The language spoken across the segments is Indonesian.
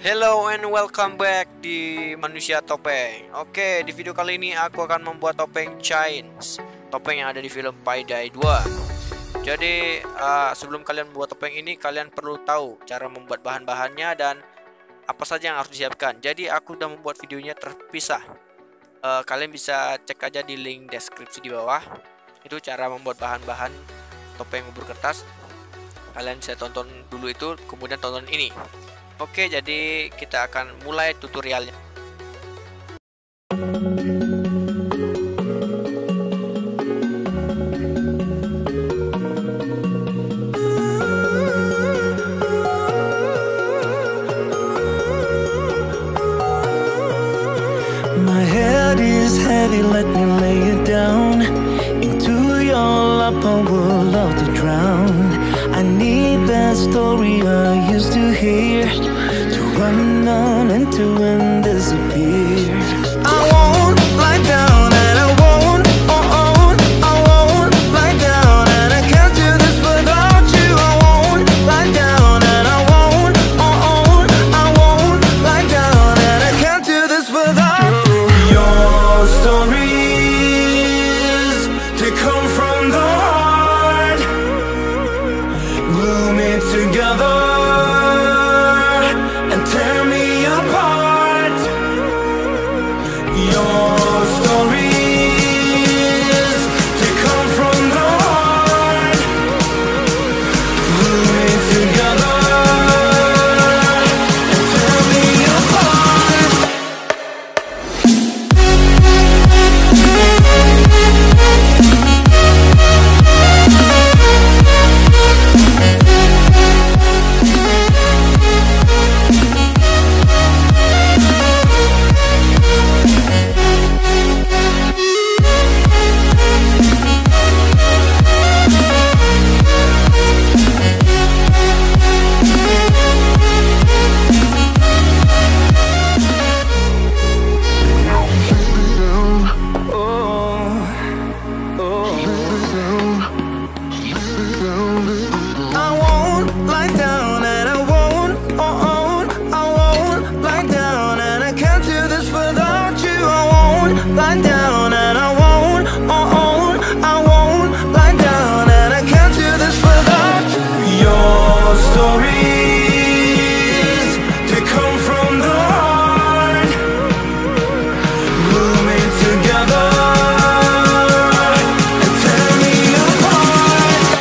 Hello and welcome back di Manusia Topeng. Oke, di video kali ini aku akan membuat topeng chains, topeng yang ada di film Payday 2. Jadi sebelum kalian membuat topeng ini, kalian perlu tahu cara membuat bahan-bahannya dan apa saja yang harus disiapkan. Jadi aku udah membuat videonya terpisah, kalian bisa cek aja di link deskripsi di bawah. Itu cara membuat bahan-bahan topeng ubur kertas. Kalian bisa tonton dulu itu, kemudian tonton ini. Oke, jadi kita akan mulai tutorialnya. My head is heavy, let me lay it down. Into your lap I will love to drown. I need that story I used to hear, to run on and to disappear. I won't lie down and I won't, I won't lie down and I can't do this without you. I won't lie down and I won't, I won't lie down and I can't do this without you. Your stories, they come from the heart, glue me together and tear me apart. Your stories, they come from the heart, glue me together and tear me apart.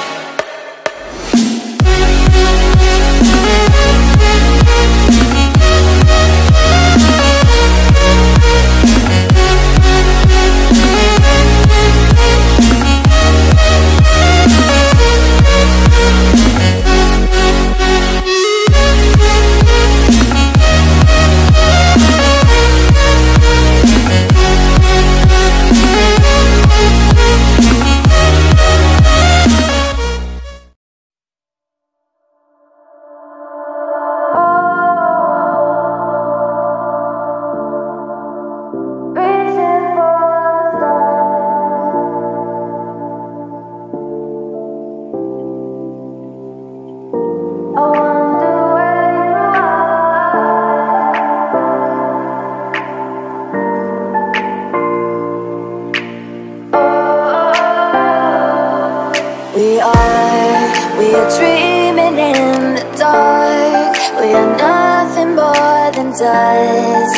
We are dreaming in the dark. We are nothing more than dust.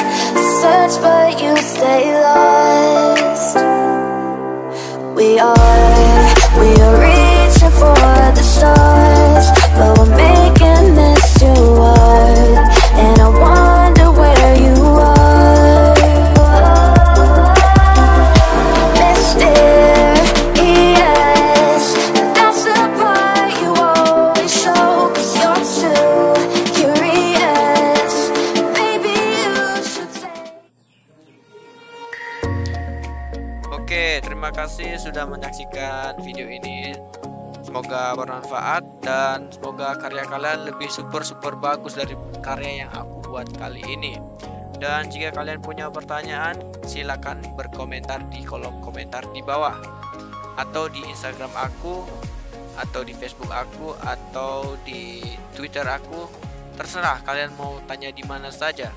Search but you stay lost. We are reaching for the stars, but we're making this too hard. And I wonder where you are. Oke, terima kasih sudah menyaksikan video ini. Semoga bermanfaat dan semoga karya kalian lebih super bagus dari karya yang aku buat kali ini. Dan jika kalian punya pertanyaan, silakan berkomentar di kolom komentar di bawah, atau di Instagram aku, atau di Facebook aku, atau di Twitter aku. Terserah kalian mau tanya di mana saja.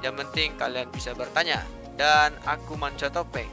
Yang penting kalian bisa bertanya. Dan aku Manusia Topeng.